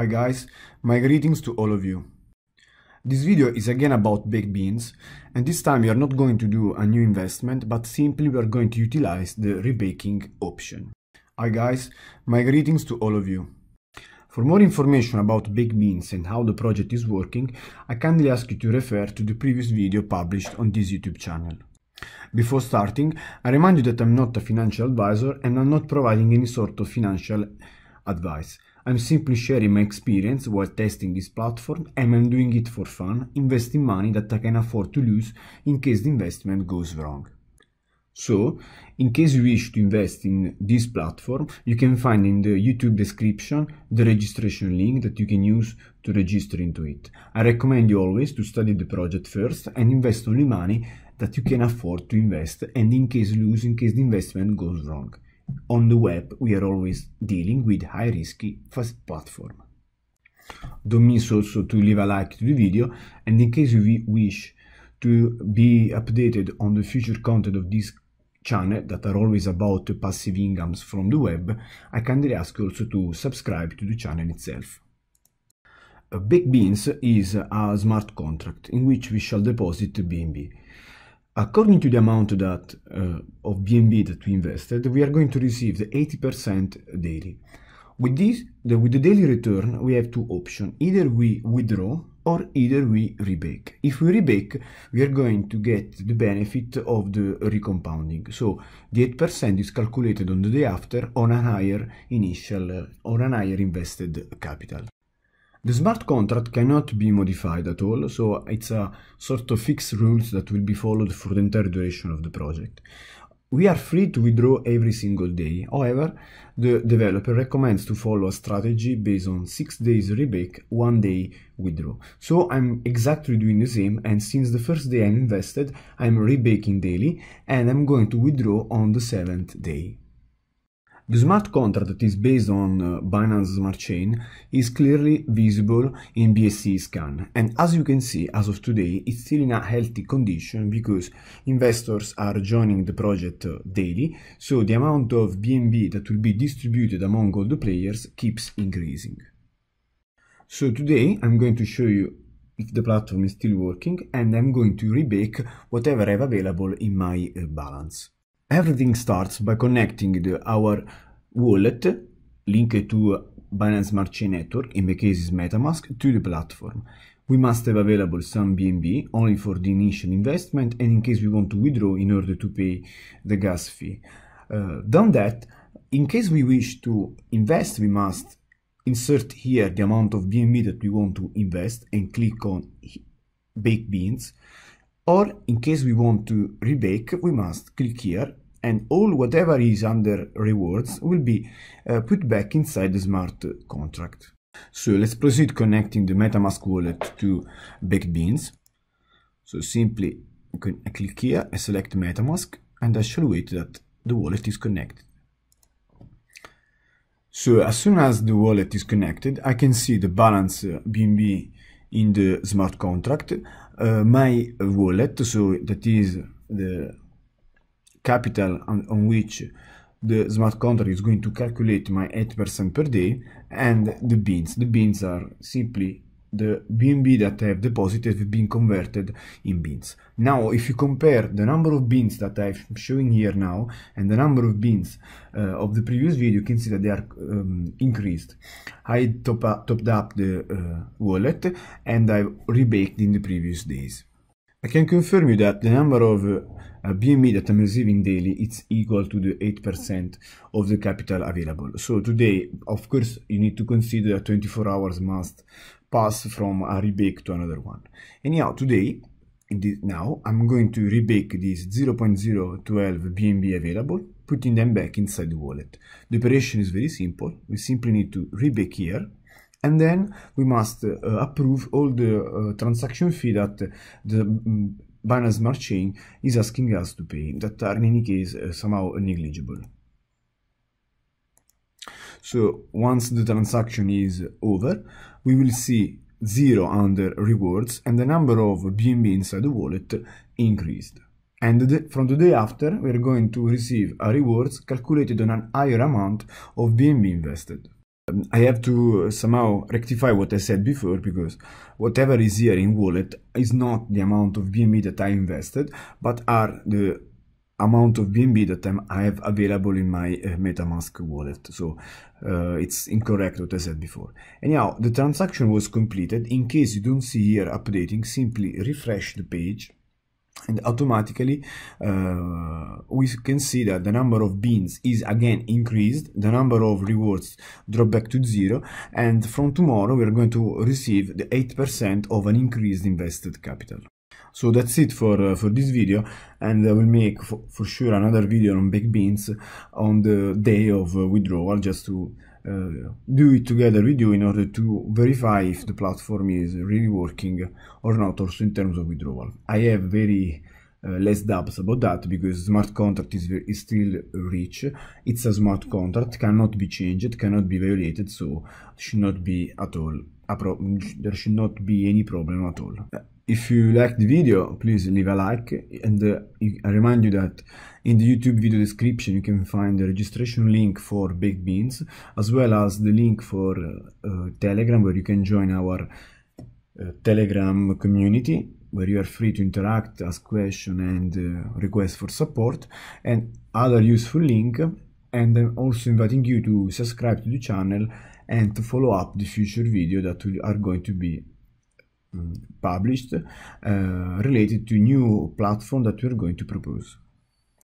Hi guys, my greetings to all of you. This video is again about baked beans, and this time we are not going to do a new investment, but simply we are going to utilize the rebaking option. Hi guys, my greetings to all of you. For more information about baked beans and how the project is working, I kindly ask you to refer to the previous video published on this YouTube channel. Before starting, I remind you that I'm not a financial advisor and I'm not providing any sort of financial advice. I'm simply sharing my experience while testing this platform, and I'm doing it for fun, investing money that I can afford to lose in case the investment goes wrong. So, in case you wish to invest in this platform, you can find in the YouTube description the registration link that you can use to register into it. I recommend you always to study the project first and invest only money that you can afford to invest and in case the investment goes wrong. On the web, we are always dealing with high-risky platform. Don't miss also to leave a like to the video, and in case you wish to be updated on the future content of this channel that are always about passive incomes from the web, I kindly ask you also to subscribe to the channel itself. Baked Beans is a smart contract in which we shall deposit BNB. According to the amount that, of BNB that we invested, we are going to receive the 80% daily. With the daily return, we have two options. Either we withdraw or either we rebake. If we rebake, we are going to get the benefit of the recompounding. So the 8% is calculated on the day after on a higher invested capital. The smart contract cannot be modified at all, so it's a sort of fixed rules that will be followed for the entire duration of the project. We are free to withdraw every single day, however, the developer recommends to follow a strategy based on 6 days rebake, 1 day withdraw. So I'm exactly doing the same, and since the first day I invested, I'm rebaking daily and I'm going to withdraw on the 7th day. The smart contract that is based on Binance Smart Chain is clearly visible in BSC scan, and as you can see, as of today, it's still in a healthy condition because investors are joining the project daily, so the amount of BNB that will be distributed among all the players keeps increasing. So today I'm going to show you if the platform is still working, and I'm going to rebake whatever I have available in my balance. Everything starts by connecting our wallet, linked to Binance Smart Chain Network, in my case is Metamask, to the platform. We must have available some BNB, only for the initial investment and in case we want to withdraw in order to pay the gas fee. Done that, in case we wish to invest, we must insert here the amount of BNB that we want to invest and click on Baked Beans. Or, in case we want to rebake, we must click here, and all whatever is under rewards will be put back inside the smart contract. So let's proceed connecting the MetaMask wallet to Baked Beans. So simply I click here, I select MetaMask, and I shall wait that the wallet is connected. So as soon as the wallet is connected, I can see the balance BNB in the smart contract, my wallet, so that is the capital on which the smart contract is going to calculate my 8% per day, and the beans. The beans are simply the BNB that I have deposited being converted in beans. Now, if you compare the number of beans that I'm showing here now and the number of beans of the previous video, you can see that they are increased. I topped up the wallet and I rebaked in the previous days. I can confirm you that the number of BNB that I'm receiving daily is equal to the 8% of the capital available. So today, of course, you need to consider that 24 hours must pass from a rebake to another one. Anyhow, today, now, I'm going to rebake these 0.012 BNB available, putting them back inside the wallet. The operation is very simple. We simply need to rebake here, and then we must approve all the transaction fee that the Binance Smart Chain is asking us to pay, that are in any case somehow negligible. So once the transaction is over, we will see 0 under rewards and the number of BNB inside the wallet increased. And from the day after, we are going to receive a rewards calculated on an higher amount of BNB invested. I have to somehow rectify what I said before, because whatever is here in wallet is not the amount of BNB that I invested, but are the amount of BNB that I have available in my MetaMask wallet. So it's incorrect what I said before. Anyhow, the transaction was completed. In case you don't see here updating, simply refresh the page, and automatically we can see that the number of beans is again increased, the number of rewards drop back to 0, and from tomorrow we are going to receive the 8% of an increased invested capital. So that's it for this video, and I will make for sure another video on baked beans on the day of withdrawal, just to do it together with you in order to verify if the platform is really working or not, also in terms of withdrawal. I have very less doubts about that, because smart contract is still rich. It's a smart contract, cannot be changed, cannot be violated, so should not be at all a problem. There should not be any problem at all. If you like the video, please leave a like, and I remind you that in the YouTube video description you can find the registration link for Baked Beans, as well as the link for Telegram, where you can join our Telegram community, where you are free to interact, ask questions, and request for support, and other useful link. And I'm also inviting you to subscribe to the channel and to follow up the future video that are going to be published related to new platform that we're going to propose.